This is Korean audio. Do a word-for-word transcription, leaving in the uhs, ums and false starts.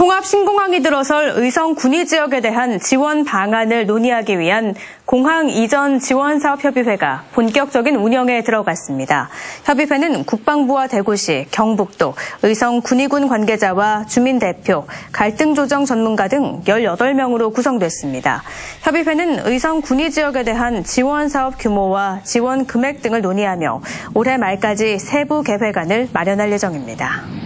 통합신공항이 들어설 의성 군위지역에 대한 지원 방안을 논의하기 위한 공항 이전 지원사업협의회가 본격적인 운영에 들어갔습니다. 협의회는 국방부와 대구시, 경북도, 의성 군위군 관계자와 주민대표, 갈등조정 전문가 등 열여덟 명으로 구성됐습니다. 협의회는 의성 군위지역에 대한 지원사업 규모와 지원 금액 등을 논의하며 올해 말까지 세부 계획안을 마련할 예정입니다.